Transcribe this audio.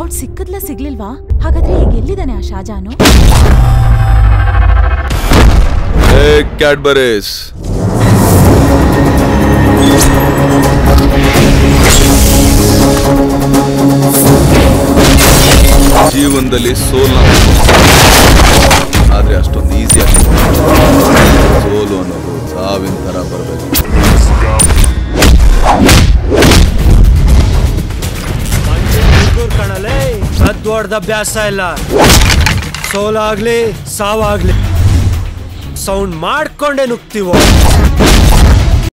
और ಸಿಕ್ಕದ್ಲ ಸಿಗ್ಲಿಲ್ವಾ ಹಾಗಾದ್ರೆ ಈಗ ಎಲ್ಲಿದಾನೆ ಆ ಶಾಜಾನು ಏ ಕ್ಯಾಡ್ಬರೀಸ್ ಜೀವನದಲ್ಲಿ ಸೋಲು ಆದ್ರೆ ಅಷ್ಟೊಂದು ಈಜಿ ಆಗಿ ಸೋಲು ಅನ್ನೋದು ಸಾವಿನ ತರ ಬರಬೇಕು ಅಭ್ಯಾಸ ಇಲ್ಲ ಸೋಲಾಗ್ಲಿ ಸಾವಾಗ್ಲಿ ಸೌಂಡ್ ಮಾಡ್ಕೊಂಡೆ ನುಗ್ತೀವೋ